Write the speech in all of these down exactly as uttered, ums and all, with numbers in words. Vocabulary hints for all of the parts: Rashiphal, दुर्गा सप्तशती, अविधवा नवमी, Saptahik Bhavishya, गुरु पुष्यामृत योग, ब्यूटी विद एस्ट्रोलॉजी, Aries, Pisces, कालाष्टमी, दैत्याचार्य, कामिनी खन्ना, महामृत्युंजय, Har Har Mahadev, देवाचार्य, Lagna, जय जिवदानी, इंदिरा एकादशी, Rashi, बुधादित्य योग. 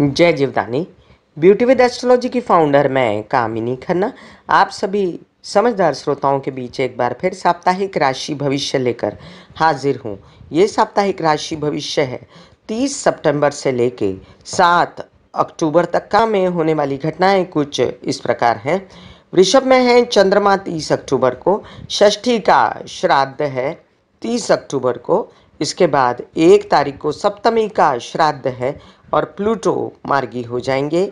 जय जिवदानी। ब्यूटी विद एस्ट्रोलॉजी की फाउंडर मैं कामिनी खन्ना आप सभी समझदार श्रोताओं के बीच एक बार फिर साप्ताहिक राशि भविष्य लेकर हाजिर हूँ। ये साप्ताहिक राशि भविष्य है तीस सितंबर से लेके सात अक्टूबर तक का में होने वाली घटनाएं कुछ इस प्रकार हैं। वृषभ में है चंद्रमा तीस अक्टूबर को, षष्ठी का श्राद्ध है तीस अक्टूबर को, इसके बाद एक तारीख को सप्तमी का श्राद्ध है और प्लूटो मार्गी हो जाएंगे।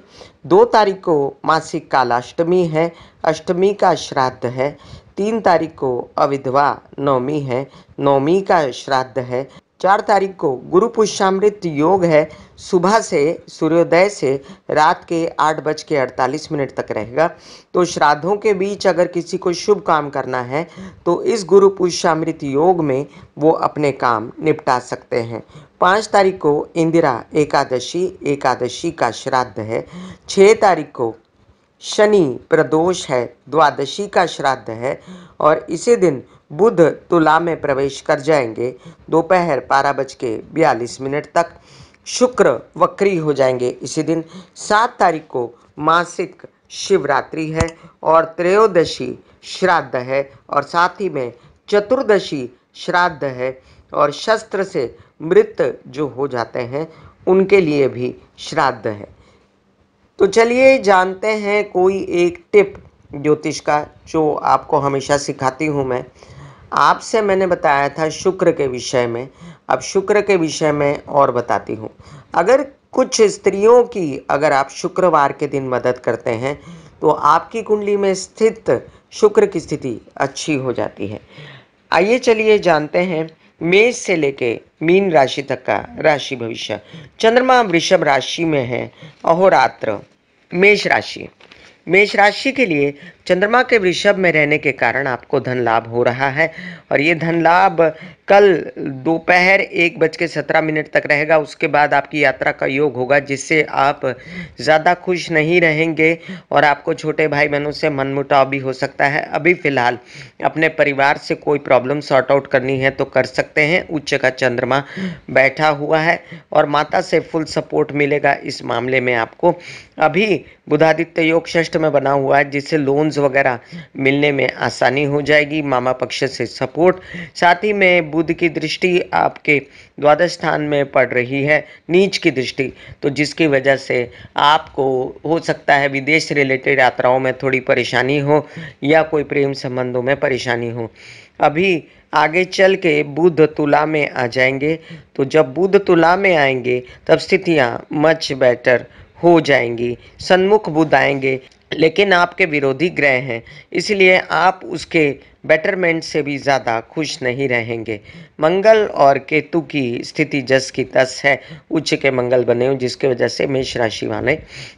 दो तारीख को मासिक कालाष्टमी है, अष्टमी का श्राद्ध है। तीन तारीख को अविधवा नवमी है, नवमी का श्राद्ध है। चार तारीख को गुरु पुष्यामृत योग है, सुबह से सूर्योदय से रात के आठ बज के अड़तालीस मिनट तक रहेगा। तो श्राद्धों के बीच अगर किसी को शुभ काम करना है तो इस गुरु पुष्यामृत योग में वो अपने काम निपटा सकते हैं। पाँच तारीख को इंदिरा एकादशी, एकादशी का श्राद्ध है। छः तारीख को शनि प्रदोष है, द्वादशी का श्राद्ध है और इसी दिन बुध तुला में प्रवेश कर जाएंगे दोपहर बारह बज के बयालीस मिनट तक। शुक्र वक्री हो जाएंगे इसी दिन। सात तारीख को मासिक शिवरात्रि है और त्रयोदशी श्राद्ध है और साथ ही में चतुर्दशी श्राद्ध है और शस्त्र से मृत जो हो जाते हैं उनके लिए भी श्राद्ध है। तो चलिए जानते हैं कोई एक टिप ज्योतिष का जो आपको हमेशा सिखाती हूँ। मैं आपसे मैंने बताया था शुक्र के विषय में, अब शुक्र के विषय में और बताती हूँ। अगर कुछ स्त्रियों की अगर आप शुक्रवार के दिन मदद करते हैं तो आपकी कुंडली में स्थित शुक्र की स्थिति अच्छी हो जाती है। आइए चलिए जानते हैं मेष से लेके मीन राशि तक का राशि भविष्य। चंद्रमा वृषभ राशि में है अहोरात्र मेष राशि। मेष राशि के लिए चंद्रमा के वृषभ में रहने के कारण आपको धन लाभ हो रहा है और ये धन लाभ कल दोपहर एक बज के सत्रह मिनट तक रहेगा। उसके बाद आपकी यात्रा का योग होगा जिससे आप ज़्यादा खुश नहीं रहेंगे और आपको छोटे भाई बहनों से मनमुटाव भी हो सकता है। अभी फ़िलहाल अपने परिवार से कोई प्रॉब्लम सॉर्ट आउट करनी है तो कर सकते हैं। उच्च का चंद्रमा बैठा हुआ है और माता से फुल सपोर्ट मिलेगा इस मामले में आपको। अभी बुधादित्य योग षष्ठ में बना हुआ है जिससे लोन्स वगैरह मिलने में आसानी हो जाएगी। मामा पक्ष से सपोर्ट, साथ ही में बुध की दृष्टि आपके द्वादश स्थान में पड़ रही है, नीच की दृष्टि, तो जिसकी वजह से आपको हो सकता है विदेश रिलेटेड यात्राओं में थोड़ी परेशानी हो या कोई प्रेम संबंधों में परेशानी हो। अभी आगे चल के बुध तुला में आ जाएंगे, तो जब बुध तुला में आएंगे तब स्थितियाँ मच बेटर हो जाएंगी। सन्मुख बुध आएंगे लेकिन आपके विरोधी ग्रह हैं, इसलिए आप उसके बेटरमेंट से भी ज़्यादा खुश नहीं रहेंगे। मंगल और केतु की स्थिति जस की तस है, उच्च के मंगल बने हो जिसके वजह से मेष राशि वाले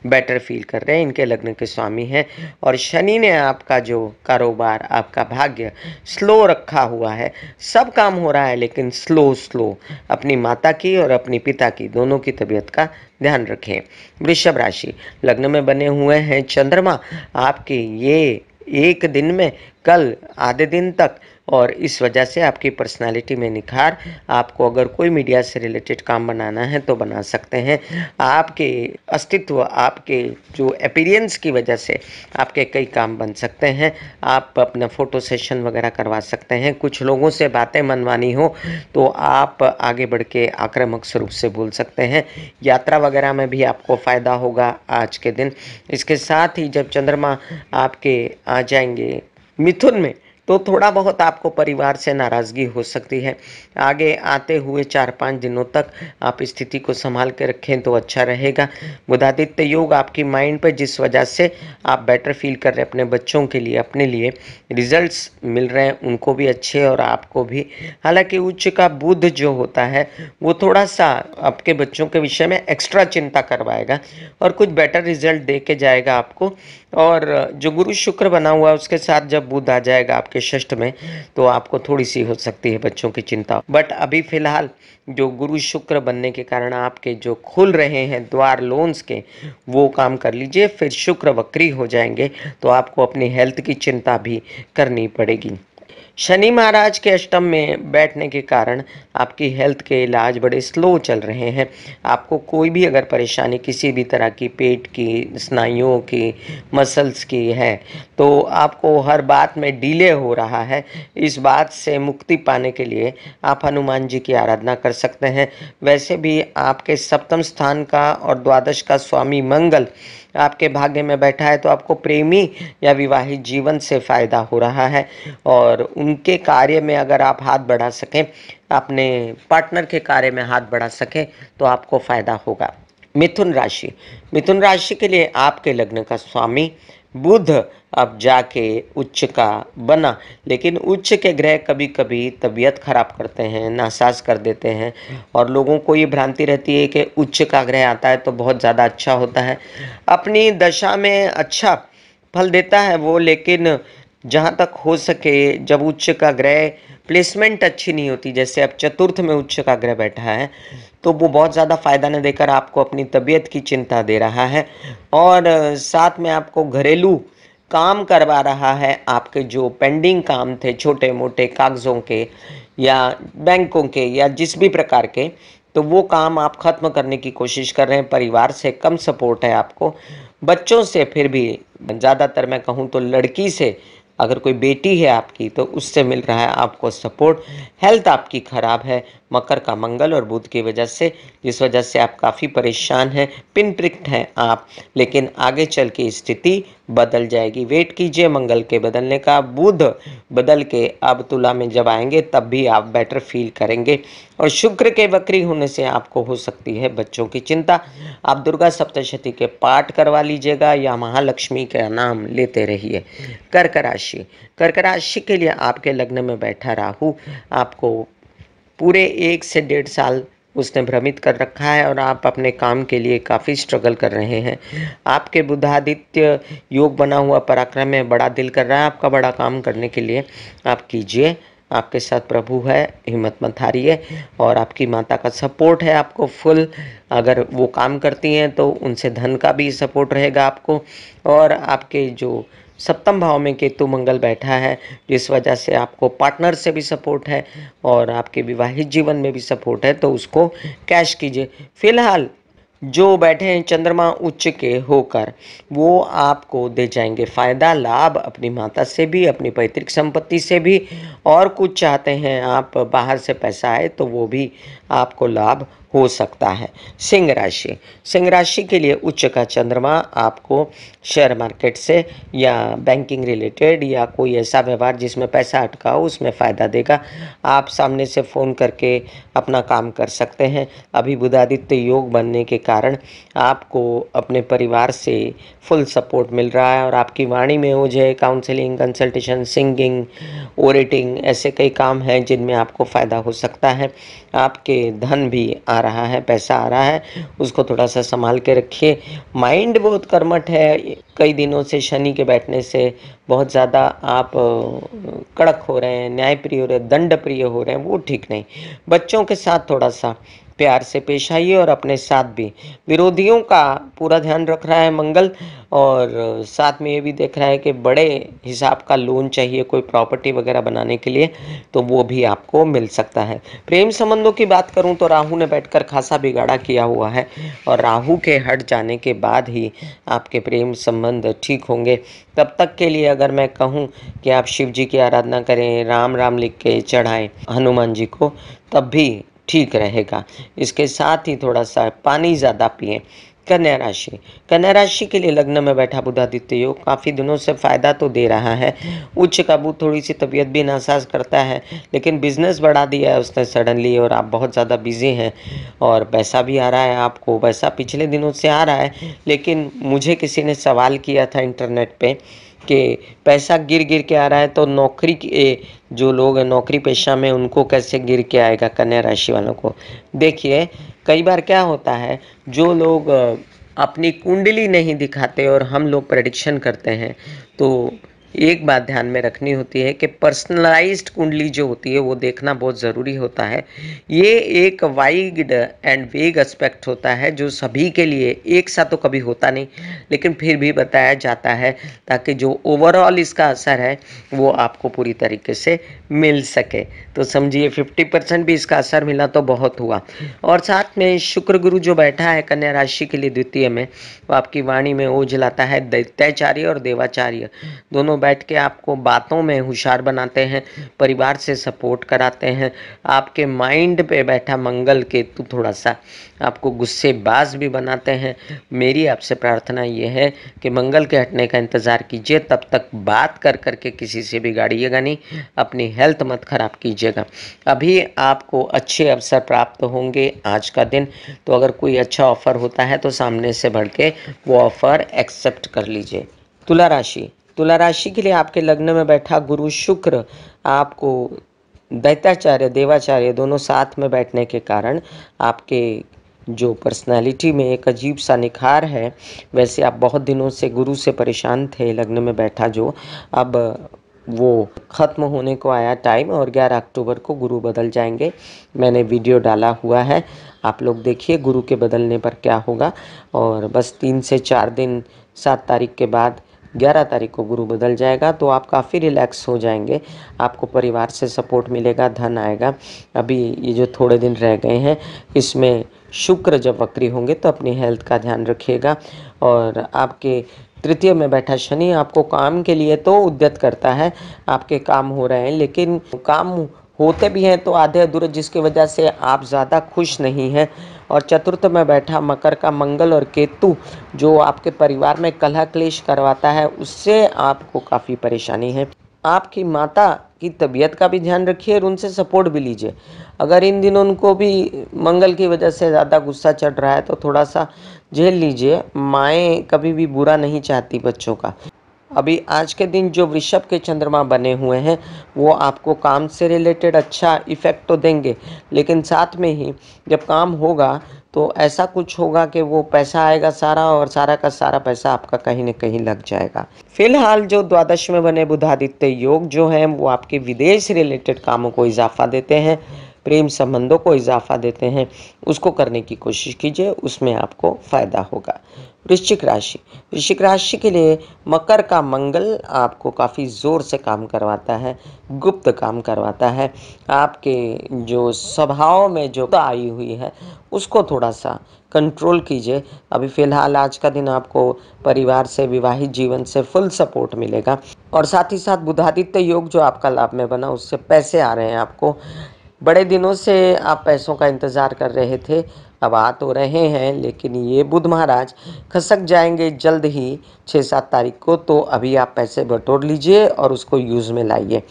बेटर फील कर रहे हैं। इनके लग्न के स्वामी हैं और शनि ने आपका जो कारोबार, आपका भाग्य स्लो रखा हुआ है। सब काम हो रहा है लेकिन स्लो स्लो। अपनी माता की और अपनी पिता की दोनों की तबीयत का ध्यान रखें। वृषभ राशि लग्न में बने हुए हैं चंद्रमा आपके ये एक दिन में, कल आधे दिन तक, और इस वजह से आपकी पर्सनालिटी में निखार। आपको अगर कोई मीडिया से रिलेटेड काम बनाना है तो बना सकते हैं। आपके अस्तित्व, आपके जो अपीयरेंस की वजह से आपके कई काम बन सकते हैं। आप अपना फ़ोटो सेशन वगैरह करवा सकते हैं। कुछ लोगों से बातें मनवानी हो तो आप आगे बढ़ के आक्रामक स्वरूप से बोल सकते हैं। यात्रा वगैरह में भी आपको फ़ायदा होगा आज के दिन। इसके साथ ही जब चंद्रमा आपके आ जाएंगे मिथुन में तो थोड़ा बहुत आपको परिवार से नाराज़गी हो सकती है। आगे आते हुए चार पाँच दिनों तक आप स्थिति को संभाल के रखें तो अच्छा रहेगा। बुधादित्य योग आपकी माइंड पर, जिस वजह से आप बेटर फील कर रहे हैं। अपने बच्चों के लिए, अपने लिए रिजल्ट्स मिल रहे हैं, उनको भी अच्छे और आपको भी। हालांकि उच्च का बुध जो होता है वो थोड़ा सा आपके बच्चों के विषय में एक्स्ट्रा चिंता करवाएगा और कुछ बेटर रिजल्ट दे के जाएगा आपको। और जो गुरु शुक्र बना हुआ है उसके साथ जब बुध आ जाएगा के षष्ठ में तो आपको थोड़ी सी हो सकती है बच्चों की चिंता। बट अभी फिलहाल जो गुरु शुक्र बनने के कारण आपके जो खुल रहे हैं द्वार लोन्स के, वो काम कर लीजिए। फिर शुक्र वक्री हो जाएंगे तो आपको अपनी हेल्थ की चिंता भी करनी पड़ेगी। शनि महाराज के अष्टम में बैठने के कारण आपकी हेल्थ के इलाज बड़े स्लो चल रहे हैं। आपको कोई भी अगर परेशानी किसी भी तरह की पेट की, स्नायुओं की, मसल्स की है तो आपको हर बात में डिले हो रहा है। इस बात से मुक्ति पाने के लिए आप हनुमान जी की आराधना कर सकते हैं। वैसे भी आपके सप्तम स्थान का और द्वादश का स्वामी मंगल आपके भाग्य में बैठा है तो आपको प्रेमी या विवाहित जीवन से फ़ायदा हो रहा है और उनके कार्य में अगर आप हाथ बढ़ा सकें, अपने पार्टनर के कार्य में हाथ बढ़ा सकें तो आपको फ़ायदा होगा। मिथुन राशि, मिथुन राशि के लिए आपके लग्न का स्वामी बुध अब जाके उच्च का बना, लेकिन उच्च के ग्रह कभी कभी तबीयत खराब करते हैं, नासाज कर देते हैं और लोगों को ये भ्रांति रहती है कि उच्च का ग्रह आता है तो बहुत ज़्यादा अच्छा होता है, अपनी दशा में अच्छा फल देता है वो, लेकिन जहाँ तक हो सके जब उच्च का ग्रह प्लेसमेंट अच्छी नहीं होती, जैसे अब चतुर्थ में उच्च का ग्रह बैठा है तो वो बहुत ज़्यादा फ़ायदा न देकर आपको अपनी तबीयत की चिंता दे रहा है और साथ में आपको घरेलू काम करवा रहा है। आपके जो पेंडिंग काम थे छोटे मोटे कागज़ों के या बैंकों के या जिस भी प्रकार के, तो वो काम आप ख़त्म करने की कोशिश कर रहे हैं। परिवार से कम सपोर्ट है आपको, बच्चों से फिर भी ज़्यादातर मैं कहूँ तो लड़की से, अगर कोई बेटी है आपकी तो उससे मिल रहा है आपको सपोर्ट। हेल्थ आपकी ख़राब है मकर का मंगल और बुध की वजह से, जिस वजह से आप काफ़ी परेशान हैं, पिन प्रिक्ट हैं आप, लेकिन आगे चल के स्थिति बदल जाएगी। वेट कीजिए मंगल के बदलने का। बुध बदल के अब तुला में जब आएंगे तब भी आप बेटर फील करेंगे और शुक्र के वक्री होने से आपको हो सकती है बच्चों की चिंता। आप दुर्गा सप्तशती के पाठ करवा लीजिएगा या महालक्ष्मी का नाम लेते रहिए। कर्क राशि, कर्क राशि के लिए आपके लग्न में बैठा राहु आपको पूरे एक से डेढ़ साल उसने भ्रमित कर रखा है और आप अपने काम के लिए काफ़ी स्ट्रगल कर रहे हैं। आपके बुधादित्य योग बना हुआ पराक्रम में बड़ा दिल कर रहा है आपका, बड़ा काम करने के लिए आप कीजिए। आपके साथ प्रभु है, हिम्मत मत हारिए और आपकी माता का सपोर्ट है आपको फुल। अगर वो काम करती हैं तो उनसे धन का भी सपोर्ट रहेगा आपको। और आपके जो सप्तम भाव में केतु मंगल बैठा है जिस वजह से आपको पार्टनर से भी सपोर्ट है और आपके विवाहित जीवन में भी सपोर्ट है, तो उसको कैश कीजिए। फिलहाल जो बैठे हैं चंद्रमा उच्च के होकर, वो आपको दे जाएंगे फ़ायदा, लाभ, अपनी माता से भी, अपनी पैतृक संपत्ति से भी, और कुछ चाहते हैं आप बाहर से पैसा आए तो वो भी आपको लाभ हो सकता है। सिंह राशि, सिंह राशि के लिए उच्च का चंद्रमा आपको शेयर मार्केट से या बैंकिंग रिलेटेड या कोई ऐसा व्यवहार जिसमें पैसा अटका हो उसमें फ़ायदा देगा। आप सामने से फ़ोन करके अपना काम कर सकते हैं। अभी बुधादित्य योग बनने के कारण आपको अपने परिवार से फुल सपोर्ट मिल रहा है और आपकी वाणी में ओज है। काउंसलिंग, कंसल्टेशन, सिंगिंग, ओरेटिंग, ऐसे कई काम हैं जिनमें आपको फ़ायदा हो सकता है। आपके धन भी आ रहा है, पैसा आ रहा है, उसको थोड़ा सा संभाल के रखिए। माइंड बहुत कर्मठ है, कई दिनों से शनि के बैठने से बहुत ज़्यादा आप कड़क हो रहे हैं, न्यायप्रिय हो रहे हैं, दंड प्रिय हो रहे हैं, वो ठीक नहीं। बच्चों के साथ थोड़ा सा प्यार से पेश आइए और अपने साथ भी। विरोधियों का पूरा ध्यान रख रहा है मंगल और साथ में ये भी देख रहा है कि बड़े हिसाब का लोन चाहिए कोई प्रॉपर्टी वगैरह बनाने के लिए, तो वो भी आपको मिल सकता है। प्रेम संबंधों की बात करूं तो राहु ने बैठकर खासा बिगाड़ा किया हुआ है और राहु के हट जाने के बाद ही आपके प्रेम संबंध ठीक होंगे। तब तक के लिए अगर मैं कहूँ कि आप शिव जी की आराधना करें, राम राम लिख के चढ़ाएँ हनुमान जी को, तब भी ठीक रहेगा। इसके साथ ही थोड़ा सा पानी ज़्यादा पिएं। कन्या राशि, कन्या राशि के लिए लग्न में बैठा बुधादित्य योग काफ़ी दिनों से फ़ायदा तो दे रहा है। उच्च का बुध थोड़ी सी तबीयत भी नासाज करता है, लेकिन बिजनेस बढ़ा दिया है उसने सडनली और आप बहुत ज़्यादा बिजी हैं और पैसा भी आ रहा है आपको। पैसा पिछले दिनों से आ रहा है, लेकिन मुझे किसी ने सवाल किया था इंटरनेट पर कि पैसा गिर गिर के आ रहा है तो नौकरी के जो लोग हैं, नौकरी पेशा में, उनको कैसे गिर के आएगा कन्या राशि वालों को। देखिए कई बार क्या होता है, जो लोग अपनी कुंडली नहीं दिखाते और हम लोग प्रेडिक्शन करते हैं तो एक बात ध्यान में रखनी होती है कि पर्सनलाइज्ड कुंडली जो होती है वो देखना बहुत ज़रूरी होता है। ये एक वाइड एंड वेग एस्पेक्ट होता है जो सभी के लिए एक साथ तो कभी होता नहीं, लेकिन फिर भी बताया जाता है ताकि जो ओवरऑल इसका असर है वो आपको पूरी तरीके से मिल सके। तो समझिए फिफ्टी परसेंट भी इसका असर मिला तो बहुत हुआ। और साथ में शुक्र गुरु जो बैठा है कन्या राशि के लिए द्वितीय में, वो आपकी वाणी में ओझ लाता है। दैत्याचार्य और देवाचार्य दोनों बैठ के आपको बातों में होशियार बनाते हैं, परिवार से सपोर्ट कराते हैं। आपके माइंड पे बैठा मंगल केतु थोड़ा सा आपको गुस्सेबाज भी बनाते हैं। मेरी आपसे प्रार्थना ये है कि मंगल के हटने का इंतज़ार कीजिए, तब तक बात कर कर के किसी से भी बिगाड़िएगा नहीं, अपनी हेल्थ मत ख़राब कीजिएगा। अभी आपको अच्छे अवसर प्राप्त होंगे आज का दिन, तो अगर कोई अच्छा ऑफ़र होता है तो सामने से बढ़ के वो ऑफ़र एक्सेप्ट कर लीजिए। तुला राशि, तुला राशि के लिए आपके लग्न में बैठा गुरु शुक्र आपको दैत्याचार्य देवाचार्य दोनों साथ में बैठने के कारण आपके जो पर्सनालिटी में एक अजीब सा निखार है। वैसे आप बहुत दिनों से गुरु से परेशान थे, लग्न में बैठा जो अब वो ख़त्म होने को आया टाइम, और ग्यारह अक्टूबर को गुरु बदल जाएंगे। मैंने वीडियो डाला हुआ है, आप लोग देखिए गुरु के बदलने पर क्या होगा। और बस तीन से चार दिन, सात तारीख के बाद ग्यारह तारीख को गुरु बदल जाएगा, तो आप काफ़ी रिलैक्स हो जाएंगे। आपको परिवार से सपोर्ट मिलेगा, धन आएगा। अभी ये जो थोड़े दिन रह गए हैं इसमें शुक्र जब वक्री होंगे तो अपनी हेल्थ का ध्यान रखिएगा। और आपके तृतीय में बैठा शनि आपको काम के लिए तो उद्यत करता है, आपके काम हो रहे हैं, लेकिन काम होते भी हैं तो आधे अधूरे, जिसकी वजह से आप ज़्यादा खुश नहीं हैं। और चतुर्थ में बैठा मकर का मंगल और केतु जो आपके परिवार में कलह क्लेश करवाता है, उससे आपको काफ़ी परेशानी है। आपकी माता की तबीयत का भी ध्यान रखिए और उनसे सपोर्ट भी लीजिए। अगर इन दिनों उनको भी मंगल की वजह से ज़्यादा गुस्सा चढ़ रहा है तो थोड़ा सा झेल लीजिए। माएँ कभी भी बुरा नहीं चाहती बच्चों का। अभी आज के दिन जो वृषभ के चंद्रमा बने हुए हैं वो आपको काम से रिलेटेड अच्छा इफ़ेक्ट तो देंगे, लेकिन साथ में ही जब काम होगा तो ऐसा कुछ होगा कि वो पैसा आएगा सारा, और सारा का सारा पैसा आपका कहीं न कहीं लग जाएगा। फिलहाल जो द्वादश में बने बुधादित्य योग जो हैं वो आपके विदेश रिलेटेड कामों को इजाफा देते हैं, प्रेम संबंधों को इजाफा देते हैं। उसको करने की कोशिश कीजिए, उसमें आपको फ़ायदा होगा। वृश्चिक राशि, वृश्चिक राशि के लिए मकर का मंगल आपको काफ़ी ज़ोर से काम करवाता है, गुप्त काम करवाता है। आपके जो स्वभाव में जो आई हुई है उसको थोड़ा सा कंट्रोल कीजिए। अभी फ़िलहाल आज का दिन आपको परिवार से, विवाहित जीवन से फुल सपोर्ट मिलेगा। और साथ ही साथ बुधादित्य योग जो आपका लाभ में बना, उससे पैसे आ रहे हैं। आपको बड़े दिनों से आप पैसों का इंतज़ार कर रहे थे, अब आ तो रहे हैं, लेकिन ये बुध महाराज खसक जाएंगे जल्द ही छः सात तारीख को। तो अभी आप पैसे बटोर लीजिए और उसको यूज़ में लाइए।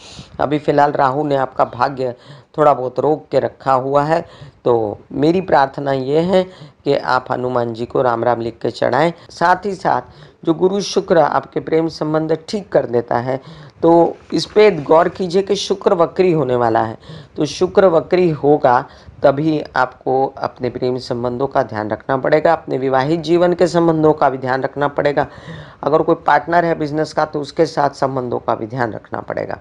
अभी फ़िलहाल राहु ने आपका भाग्य थोड़ा बहुत रोक के रखा हुआ है, तो मेरी प्रार्थना ये है कि आप हनुमान जी को राम राम लिख के चढ़ाएं। साथ ही साथ जो गुरु शुक्र आपके प्रेम संबंध ठीक कर देता है, तो इस पे गौर कीजिए कि शुक्र वक्री होने वाला है। तो शुक्र वक्री होगा तभी आपको अपने प्रेम संबंधों का ध्यान रखना पड़ेगा, अपने विवाहित जीवन के संबंधों का भी ध्यान रखना पड़ेगा। अगर कोई पार्टनर है बिजनेस का तो उसके साथ संबंधों का भी ध्यान रखना पड़ेगा।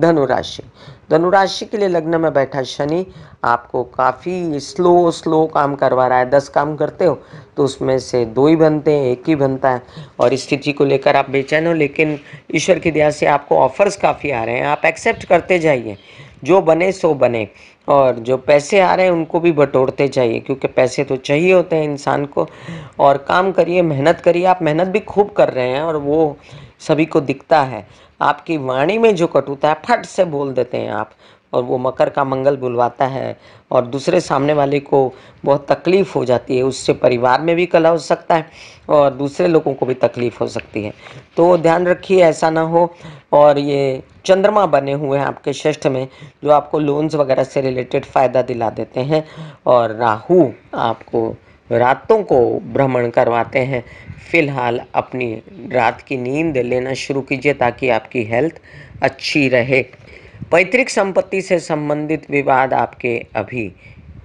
धनुराशि, धनुराशि के लिए लग्न में बैठा शनि आपको काफ़ी स्लो स्लो काम करवा रहा है। दस काम करते हो तो उसमें से दो ही बनते हैं, एक ही बनता है, और इस स्थिति को लेकर आप बेचैन हो। लेकिन ईश्वर की दया से आपको ऑफर्स काफ़ी आ रहे हैं, आप एक्सेप्ट करते जाइए, जो बने सो बने। और जो पैसे आ रहे हैं उनको भी बटोरते जाइए, क्योंकि पैसे तो चाहिए होते हैं इंसान को। और काम करिए, मेहनत करिए, आप मेहनत भी खूब कर रहे हैं और वो सभी को दिखता है। आपकी वाणी में जो कटुता है फट से बोल देते हैं आप, और वो मकर का मंगल बुलवाता है और दूसरे सामने वाले को बहुत तकलीफ़ हो जाती है। उससे परिवार में भी कलह हो सकता है और दूसरे लोगों को भी तकलीफ़ हो सकती है, तो ध्यान रखिए ऐसा ना हो। और ये चंद्रमा बने हुए हैं आपके षष्ठ में जो आपको लोन्स वगैरह से रिलेटेड फ़ायदा दिला देते हैं। और राहु आपको रातों को भ्रमण करवाते हैं। फ़िलहाल अपनी रात की नींद लेना शुरू कीजिए ताकि आपकी हेल्थ अच्छी रहे। पैतृक संपत्ति से संबंधित विवाद आपके अभी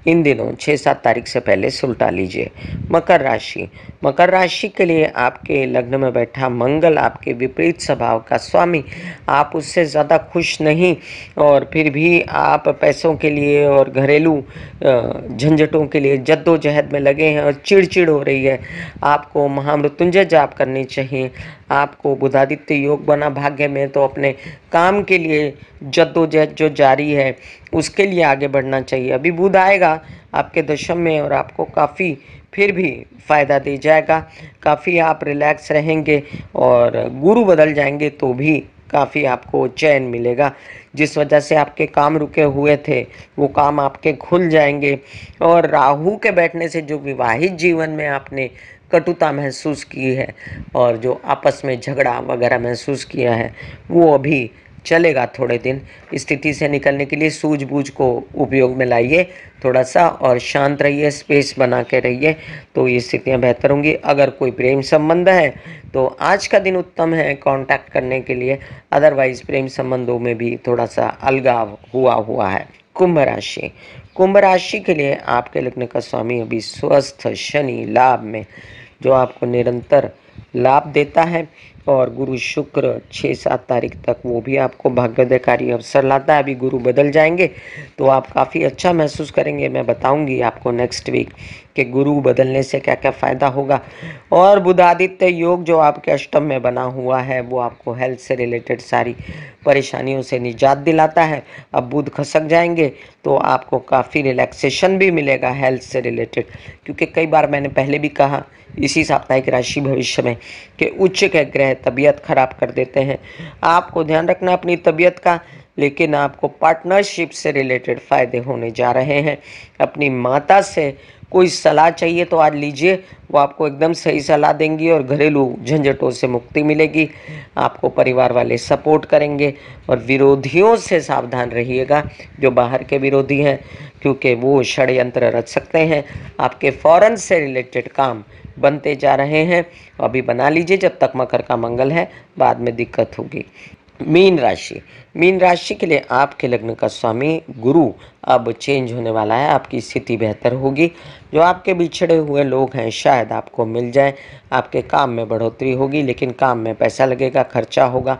इन दिनों छः सात तारीख से पहले सुलटा लीजिए। मकर राशि, मकर राशि के लिए आपके लग्न में बैठा मंगल आपके विपरीत स्वभाव का स्वामी, आप उससे ज़्यादा खुश नहीं और फिर भी आप पैसों के लिए और घरेलू झंझटों के लिए जद्दोजहद में लगे हैं और चिड़चिड़ हो रही है। आपको महामृत्युंजय जाप करनी चाहिए। आपको बुधादित्य योग बना भाग्य में, तो अपने काम के लिए जद्दोजहद जो जारी है उसके लिए आगे बढ़ना चाहिए। अभी बुध आएगा आपके दशम में और आपको काफ़ी फिर भी फ़ायदा दे जाएगा, काफ़ी आप रिलैक्स रहेंगे और गुरु बदल जाएंगे तो भी काफ़ी आपको चैन मिलेगा। जिस वजह से आपके काम रुके हुए थे वो काम आपके खुल जाएंगे। और राहु के बैठने से जो विवाहित जीवन में आपने कटुता महसूस की है और जो आपस में झगड़ा वगैरह महसूस किया है वो अभी चलेगा थोड़े दिन। स्थिति से निकलने के लिए सूझबूझ को उपयोग में लाइए थोड़ा सा और शांत रहिए, स्पेस बना के रहिए, तो ये स्थितियाँ बेहतर होंगी। अगर कोई प्रेम संबंध है तो आज का दिन उत्तम है कांटेक्ट करने के लिए, अदरवाइज प्रेम संबंधों में भी थोड़ा सा अलगाव हुआ हुआ है। कुंभ राशि, कुंभ राशि के लिए आपके लग्न का स्वामी अभी स्वस्थ शनि लाभ में, जो आपको निरंतर लाभ देता है और गुरु शुक्र छः सात तारीख तक वो भी आपको भाग्योदयकारी अवसर लाता है। अभी गुरु बदल जाएंगे तो आप काफ़ी अच्छा महसूस करेंगे। मैं बताऊंगी आपको नेक्स्ट वीक कि गुरु बदलने से क्या क्या फ़ायदा होगा। और बुधादित्य योग जो आपके अष्टम में बना हुआ है वो आपको हेल्थ से रिलेटेड सारी परेशानियों से निजात दिलाता है। अब बुध खसक जाएंगे तो आपको काफ़ी रिलैक्सेशन भी मिलेगा हेल्थ से रिलेटेड, क्योंकि कई बार मैंने पहले भी कहा इसी साप्ताहिक राशि भविष्य में कि उच्च के ग्रह तबीयत खराब कर देते हैं। आपको ध्यान रखना अपनी तबीयत का, लेकिन आपको पार्टनरशिप से रिलेटेड फ़ायदे होने जा रहे हैं। अपनी माता से कोई सलाह चाहिए तो आज लीजिए, वो आपको एकदम सही सलाह देंगी और घरेलू झंझटों से मुक्ति मिलेगी। आपको परिवार वाले सपोर्ट करेंगे और विरोधियों से सावधान रहिएगा, जो बाहर के विरोधी हैं, क्योंकि वो षड्यंत्र रच सकते हैं। आपके फॉरेन से रिलेटेड काम बनते जा रहे हैं, अभी बना लीजिए जब तक मकर का मंगल है, बाद में दिक्कत होगी। मीन राशि, मीन राशि के लिए आपके लग्न का स्वामी गुरु अब चेंज होने वाला है। आपकी स्थिति बेहतर होगी। जो आपके बिछड़े हुए लोग हैं शायद आपको मिल जाए। आपके काम में बढ़ोतरी होगी, लेकिन काम में पैसा लगेगा, खर्चा होगा।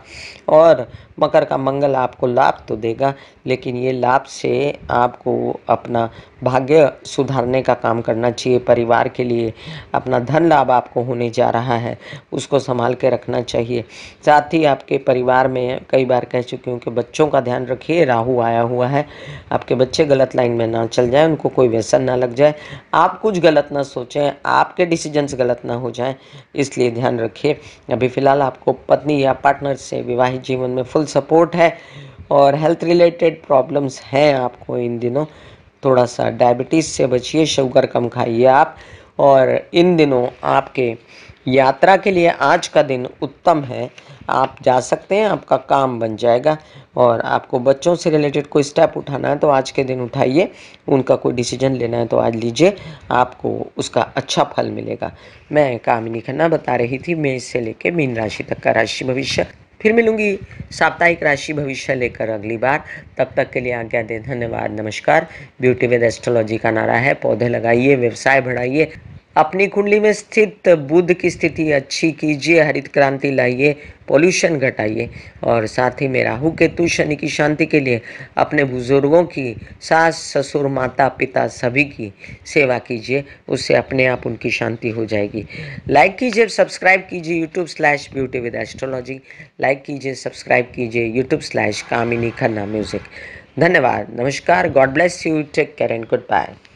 और मकर का मंगल आपको लाभ तो देगा, लेकिन ये लाभ से आपको अपना भाग्य सुधारने का काम करना चाहिए। परिवार के लिए अपना धन लाभ आपको होने जा रहा है, उसको संभाल के रखना चाहिए। साथ ही आपके परिवार में कई बार कह चुकी हूँ कि बच्चों का ध्यान रखिए, राहु आया हुआ है। आपके बच्चे गलत लाइन में ना चल जाए, उनको कोई व्यसन ना लग जाए, आप कुछ गलत ना सोचें, आपके डिसीजंस गलत ना हो जाएं, इसलिए ध्यान रखिए। अभी फ़िलहाल आपको पत्नी या पार्टनर से विवाहित जीवन में फुल सपोर्ट है। और हेल्थ रिलेटेड प्रॉब्लम्स हैं आपको इन दिनों, थोड़ा सा डायबिटीज़ से बचिए, शुगर कम खाइए आप। और इन दिनों आपके यात्रा के लिए आज का दिन उत्तम है, आप जा सकते हैं, आपका काम बन जाएगा। और आपको बच्चों से रिलेटेड कोई स्टेप उठाना है तो आज के दिन उठाइए, उनका कोई डिसीजन लेना है तो आज लीजिए, आपको उसका अच्छा फल मिलेगा। मैं कामिनी खन्ना बता रही थी मेष से लेकर मीन राशि तक का राशि भविष्य। फिर मिलूंगी साप्ताहिक राशि भविष्य लेकर अगली बार। तब तक के लिए आज्ञा दे, धन्यवाद, नमस्कार। ब्यूटी विद एस्ट्रोलॉजी का नारा है पौधे लगाइए, व्यवसाय बढ़ाइए, अपनी कुंडली में स्थित बुध की स्थिति अच्छी कीजिए, हरित क्रांति लाइए, पॉल्यूशन घटाइए। और साथ ही में राहु केतु शनि की शांति के लिए अपने बुजुर्गों की, सास ससुर, माता पिता सभी की सेवा कीजिए, उससे अपने आप उनकी शांति हो जाएगी। लाइक कीजिए, सब्सक्राइब कीजिए YouTube slash ब्यूटी विद एस्ट्रोलॉजी, like कीजिए, सब्सक्राइब कीजिए YouTube slash कामिनी खन्ना music. धन्यवाद, नमस्कार, God bless you, take care and good bye.